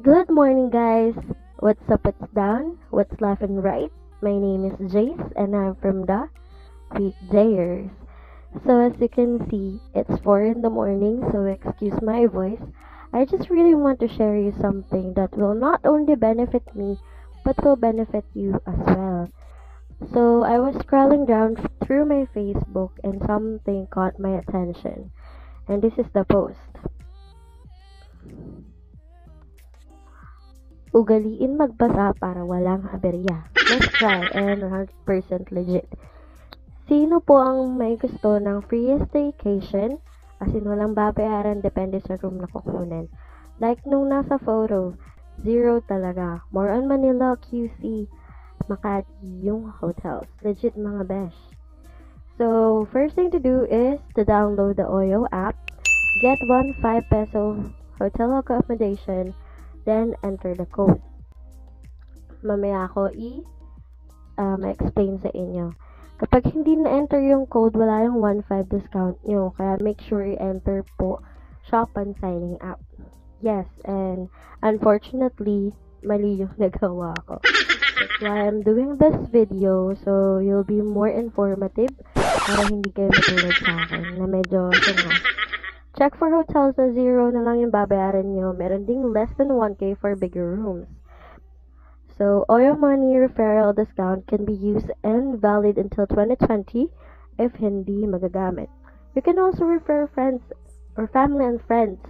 Good morning, guys. What's up, what's down, what's left and right? My name is Jace and I'm from The Weekday-ers. So as you can see, it's 4 in the morning, so excuse my voice. I just really want to share you something that will not only benefit me, but will benefit you as well. So I was scrolling down through my Facebook and something caught my attention. And this is the post. Ugaliin magbasa para walang haberya. Let's try and 100% legit. Sino po ang may gusto ng free staycation? As in walang babayaran depende sa room na kukunin. Like nung nasa photo, zero talaga. More on Manila, QC, Makati yung hotels. Legit mga besh. So, first thing to do is to download the OYO app. Get one 5 peso hotel accommodation. Then, enter the code. Mamaya ako i-explain sa inyo. Kapag hindi na-enter yung code, wala yung 1.5 discount nyo. Kaya, make sure i-enter po shop and signing up. Yes, and unfortunately, mali yung nagawa ko. That's why I'm doing this video, so you'll be more informative para hindi kayo matulad sa akin na medyo sunga. Check for hotels na zero na lang yung babayaran nyo. Meron ding less than 1K for bigger rooms. So, OYO money referral discount can be used and valid until 2020 if hindi magagamit. You can also refer friends or family and friends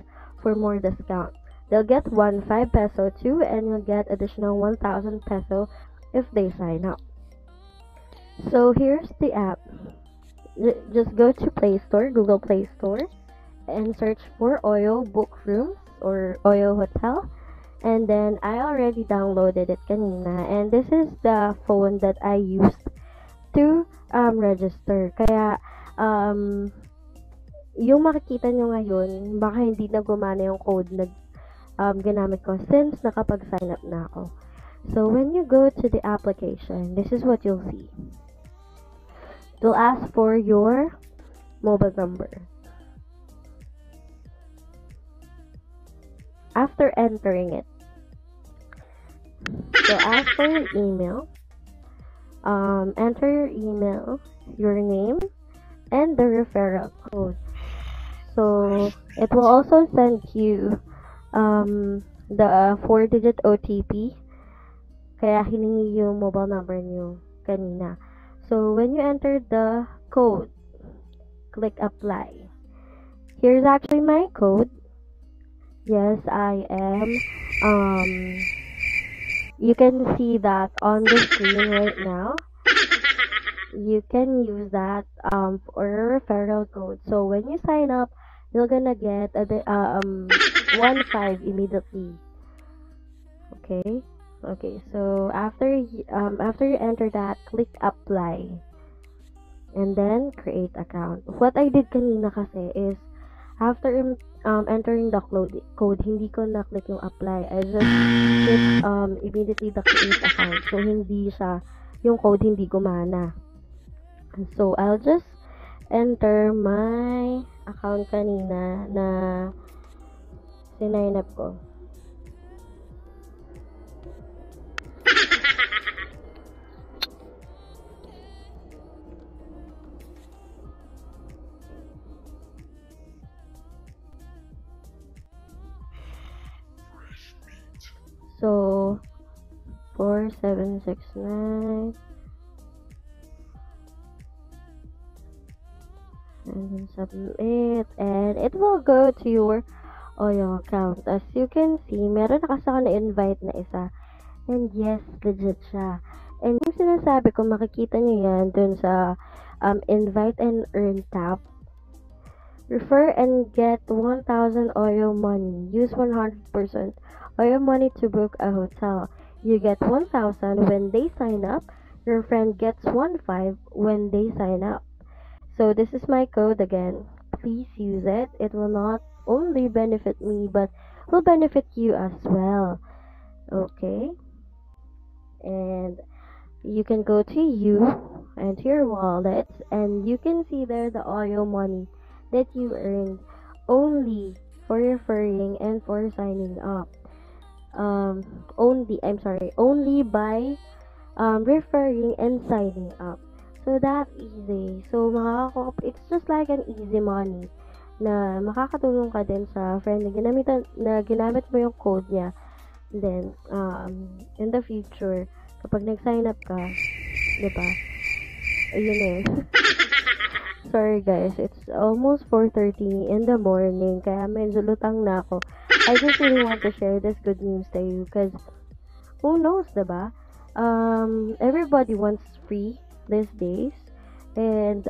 for more discount. They'll get one 5 peso too and you'll get additional 1,000 peso if they sign up. So, here's the app. Just go to Play Store, Google Play Store, and search for OYO book rooms or OYO hotel, and then I already downloaded it kanina, and this is the phone that I used to register. Kaya yung makikita nyo ngayon baka hindi na gumana yung code na ginamit ko since nakapag-sign up na ako. So when you go to the application, this is what you'll see. It will ask for your mobile number. After entering it, so ask for your email, enter your email, your name, and the referral code. So it will also send you the 4-digit OTP, kaya hiningi yung mobile number niyo kanina. So when you enter the code, click apply. Here's actually my code. Yes, I am. You can see that on the screen right now. You can use that for a referral code. So when you sign up, you're gonna get a 1.5 immediately. Okay. Okay. So after you enter that, click apply, and then create account. What I did kanina kasi is after entering the code, hindi ko na-click yung apply. I just click immediately the create account. So, hindi siya, yung code hindi gumana. So, I'll just enter my account kanina na sinign up ko. So 4769 and submit, and it will go to your OYO account. As you can see, meron na kasi ako na-invite na isa. And yes, legit siya. And yung sinasabi ko, makikita nyo yan dun sa invite and earn tab. Refer and get 1,000 OYO money. Use 100% OYO money to book a hotel. You get 1,000 when they sign up. Your friend gets 1.5 when they sign up. So this is my code again. Please use it. It will not only benefit me, but will benefit you as well. Okay. And you can go to you and to your wallet, and you can see there the OYO money that you earned only for referring and for signing up. only by referring and signing up. So that easy. So it's just like an easy money na makakatulong ka din sa friend na ginamit mo yung code niya. Then in the future kapag nag-sign up ka, 'di ba? Ayun eh. Sorry guys, it's almost 4:30 in the morning kaya medyo lutang na ako. I just really want to share this good news to you because who knows, 'di ba? Everybody wants free these days, and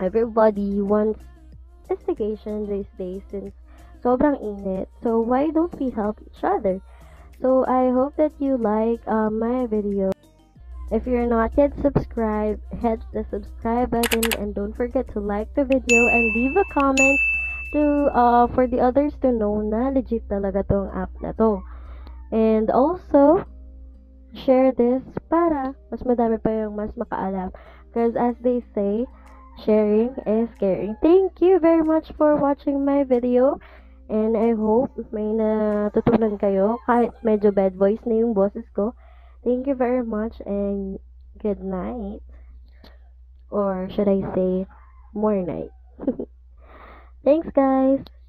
everybody wants investigation these days since sobrang init. So why don't we help each other? So I hope that you like my video. If you're not yet subscribed, hit the subscribe button and don't forget to like the video and leave a comment to for the others to know na legit talaga tong app na to. And also share this para mas madami pa yung mas makaalam, because as they say, sharing is caring. Thank you very much for watching my video, and I hope may natutunan kayo kahit medyo bad voice na yung boses ko. Thank you very much and good night, or should I say more night. Thanks guys.